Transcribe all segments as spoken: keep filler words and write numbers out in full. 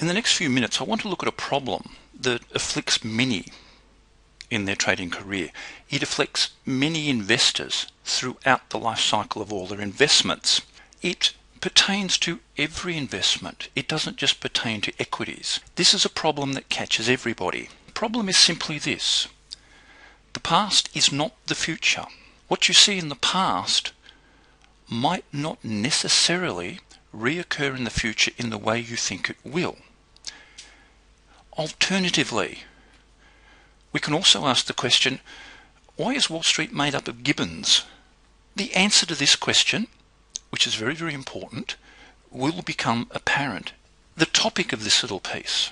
In the next few minutes, I want to look at a problem that afflicts many in their trading career. It afflicts many investors throughout the life cycle of all their investments. It pertains to every investment. It doesn't just pertain to equities. This is a problem that catches everybody. The problem is simply this: the past is not the future. What you see in the past might not necessarily reoccur in the future in the way you think it will. Alternatively, we can also ask the question, why is Wall Street made up of gibbons? The answer to this question, which is very, very important, will become apparent. The topic of this little piece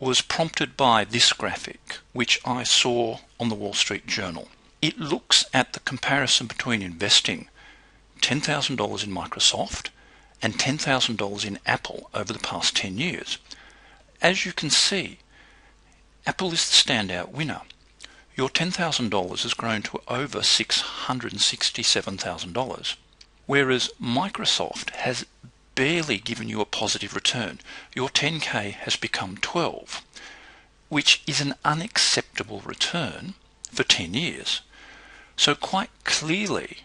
was prompted by this graphic, which I saw on the Wall Street Journal. It looks at the comparison between investing ten thousand dollars in Microsoft and ten thousand dollars in Apple over the past ten years. As you can see, Apple is the standout winner. Your ten thousand dollars has grown to over six hundred sixty-seven thousand dollars, whereas Microsoft has barely given you a positive return. Your ten K has become twelve, which is an unacceptable return for ten years. So quite clearly,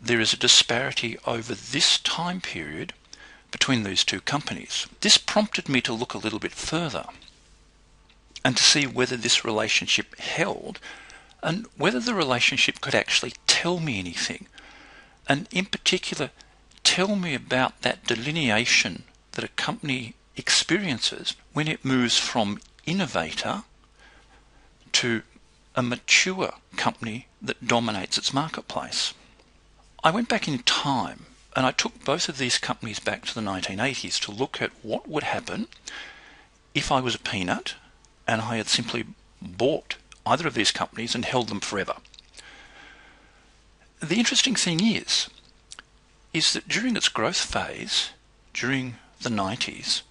there is a disparity over this time period between these two companies. This prompted me to look a little bit further and to see whether this relationship held and whether the relationship could actually tell me anything, and in particular tell me about that delineation that a company experiences when it moves from innovator to a mature company that dominates its marketplace. I went back in time and I took both of these companies back to the nineteen eighties to look at what would happen if I was a peanut and I had simply bought either of these companies and held them forever. The interesting thing is, is that during its growth phase, during the nineties,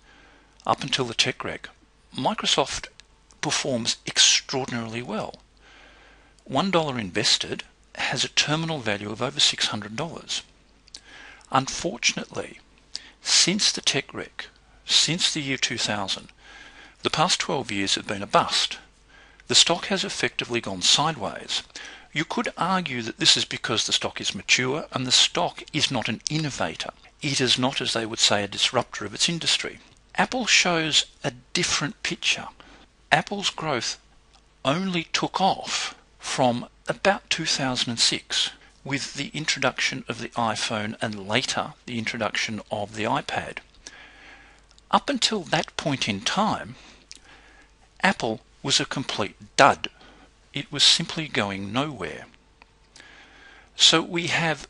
up until the tech wreck, Microsoft performs extraordinarily well. One dollar invested has a terminal value of over six hundred dollars. Unfortunately, since the tech wreck, since the year two thousand, the past twelve years have been a bust. The stock has effectively gone sideways. You could argue that this is because the stock is mature and the stock is not an innovator. It is not, as they would say, a disruptor of its industry. Apple shows a different picture. Apple's growth only took off from about two thousand six with the introduction of the iPhone and later the introduction of the iPad. Up until that point in time, Apple was a complete dud. It was simply going nowhere. So we have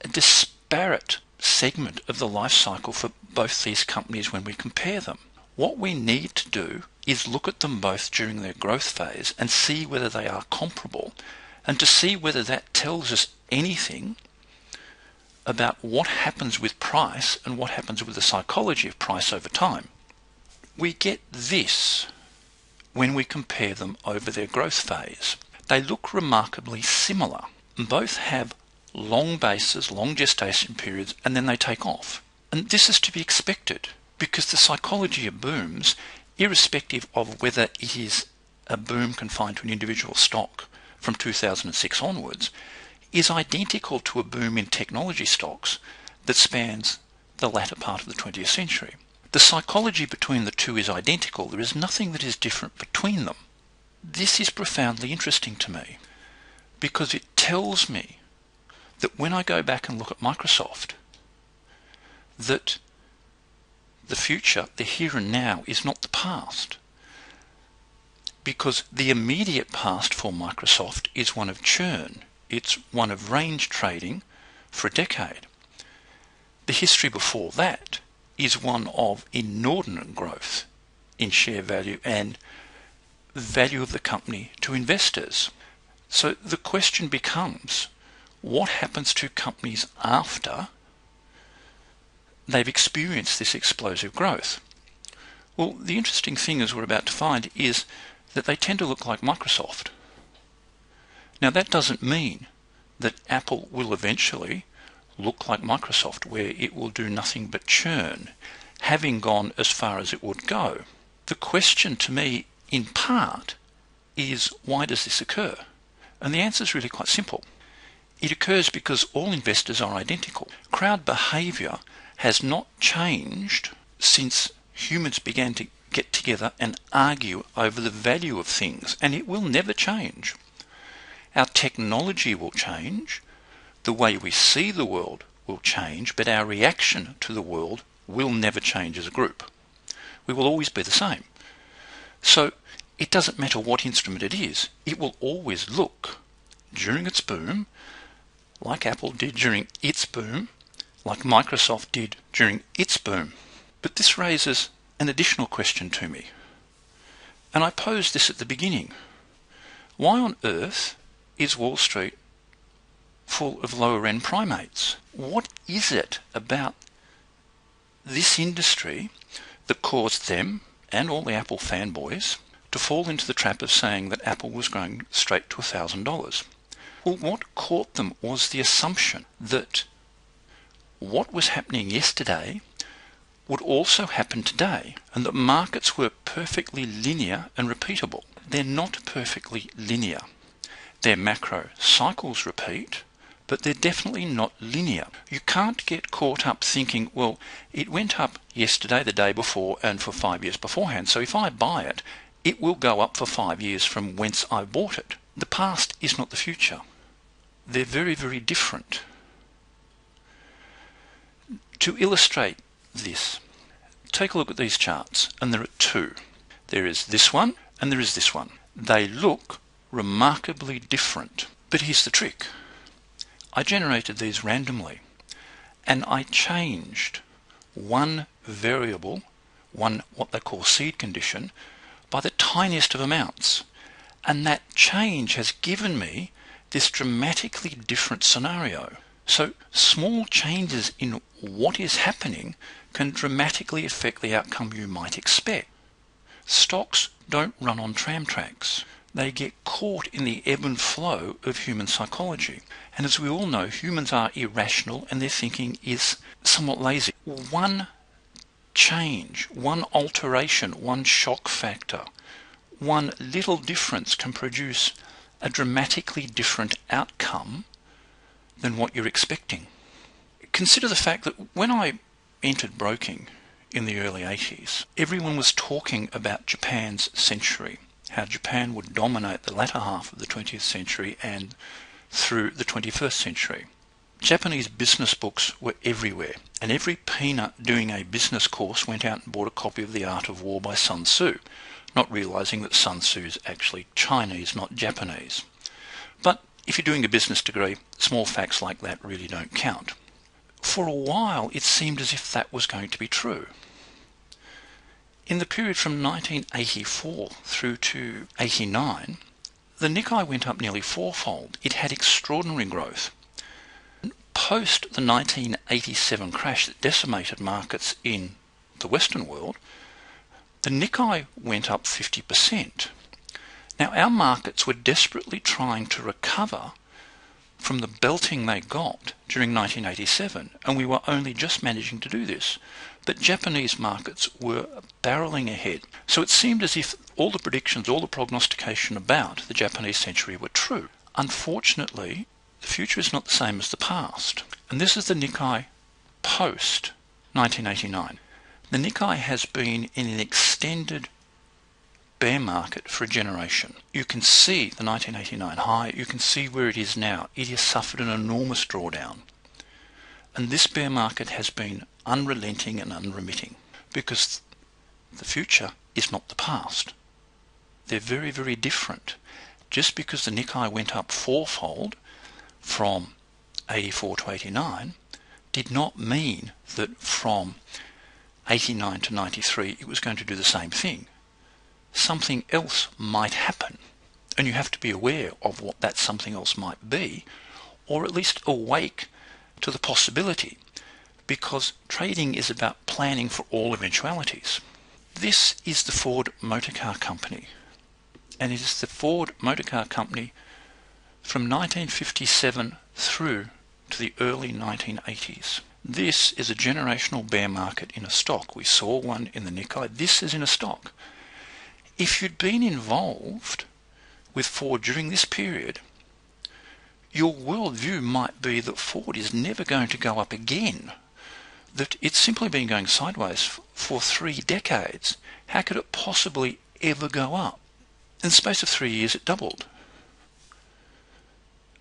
a disparate segment of the life cycle for both these companies when we compare them. What we need to do is look at them both during their growth phase and see whether they are comparable, and to see whether that tells us anything about what happens with price and what happens with the psychology of price over time. We get this when we compare them over their growth phase. They look remarkably similar. Both have long bases, long gestation periods, and then they take off. And this is to be expected because the psychology of booms, irrespective of whether it is a boom confined to an individual stock from two thousand six onwards, is identical to a boom in technology stocks that spans the latter part of the twentieth century. The psychology between the two is identical. There is nothing that is different between them. This is profoundly interesting to me because it tells me that when I go back and look at Microsoft, that the future, the here and now, is not the past, because the immediate past for Microsoft is one of churn. It's one of range trading for a decade. The history before that is one of inordinate growth in share value and value of the company to investors. So the question becomes, what happens to companies after they've experienced this explosive growth? Well, the interesting thing, as we're about to find, is that they tend to look like Microsoft. Now, that doesn't mean that Apple will eventually look like Microsoft, where it will do nothing but churn. having gone as far as it would go. The question to me, in part, is why does this occur? And the answer is really quite simple. It occurs because all investors are identical. Crowd behaviour has not changed since humans began to get together and argue over the value of things, and it will never change. Our technology will change, the way we see the world will change, but our reaction to the world will never change as a group. We will always be the same. So it doesn't matter what instrument it is, it will always look, during its boom, like Apple did during its boom, like Microsoft did during its boom. But this raises an additional question to me, and I posed this at the beginning. Why on earth is Wall Street full of lower-end primates? What is it about this industry that caused them, and all the Apple fanboys, to fall into the trap of saying that Apple was going straight to a thousand dollars? Well, what caught them was the assumption that what was happening yesterday would also happen today, and that markets were perfectly linear and repeatable. They're not perfectly linear. Their macro cycles repeat, but they're definitely not linear. You can't get caught up thinking, well, it went up yesterday, the day before, and for five years beforehand, so if I buy it, it will go up for five years from whence I bought it. The past is not the future. They're very, very different. To illustrate this, take a look at these charts, and there are two. There is this one, and there is this one. They look remarkably different. But here's the trick. I generated these randomly, and I changed one variable, one what they call seed condition, by the tiniest of amounts. And that change has given me this dramatically different scenario. So small changes in what is happening can dramatically affect the outcome you might expect. Stocks don't run on tram tracks. They get caught in the ebb and flow of human psychology. And as we all know, humans are irrational and their thinking is somewhat lazy. One change, one alteration, one shock factor, one little difference can produce a dramatically different outcome than what you're expecting. Consider the fact that when I entered broking in the early eighties, everyone was talking about Japan's century, how Japan would dominate the latter half of the twentieth century and through the twenty-first century. Japanese business books were everywhere, and every peanut doing a business course went out and bought a copy of The Art of War by Sun Tzu, not realizing that Sun Tzu is actually Chinese, not Japanese. But if you're doing a business degree, small facts like that really don't count. For a while, it seemed as if that was going to be true. In the period from nineteen eighty-four through to eighty-nine, the Nikkei went up nearly fourfold. It had extraordinary growth. Post the nineteen eighty-seven crash that decimated markets in the Western world, the Nikkei went up fifty percent. Now, our markets were desperately trying to recover from the belting they got during nineteen eighty-seven, and we were only just managing to do this. But Japanese markets were barreling ahead. So it seemed as if all the predictions, all the prognostication about the Japanese century were true. Unfortunately, the future is not the same as the past. And this is the Nikkei post nineteen eighty-nine. The Nikkei has been in an extended bear market for a generation. You can see the nineteen eighty-nine high, you can see where it is now. It has suffered an enormous drawdown. And this bear market has been unrelenting and unremitting, because the future is not the past. They're very, very different. Just because the Nikkei went up fourfold from eighty-four to eighty-nine did not mean that from eighty-nine to ninety-three it was going to do the same thing. Something else might happen, and you have to be aware of what that something else might be, or at least awake to the possibility, because trading is about planning for all eventualities. This is the Ford Motor Car Company, and it is the Ford Motor Car Company from nineteen fifty-seven through to the early nineteen eighties. This is a generational bear market in a stock. We saw one in the Nikkei. This is in a stock. If you'd been involved with Ford during this period, your worldview might be that Ford is never going to go up again, that it's simply been going sideways for three decades. How could it possibly ever go up? In the space of three years, it doubled.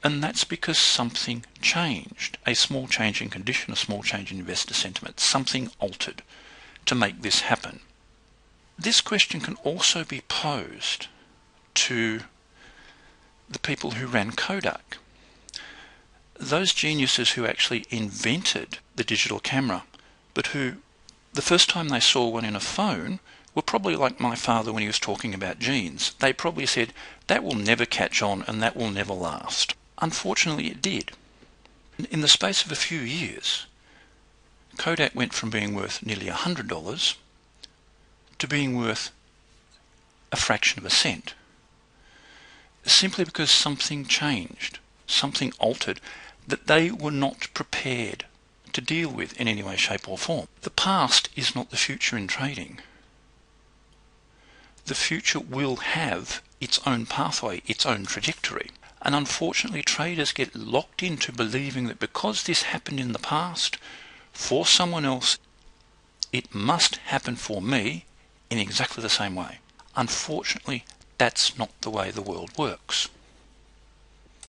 And that's because something changed, a small change in condition, a small change in investor sentiment, something altered to make this happen. This question can also be posed to the people who ran Kodak, those geniuses who actually invented the digital camera, but who, the first time they saw one in a phone, were probably like my father when he was talking about genes. They probably said, that will never catch on and that will never last. Unfortunately, it did. In the space of a few years, Kodak went from being worth nearly one hundred dollars to being worth a fraction of a cent, simply because something changed, something altered that they were not prepared to deal with in any way, shape or form. The past is not the future in trading. The future will have its own pathway, its own trajectory. And unfortunately, traders get locked into believing that because this happened in the past for someone else, it must happen for me in exactly the same way. Unfortunately, that's not the way the world works.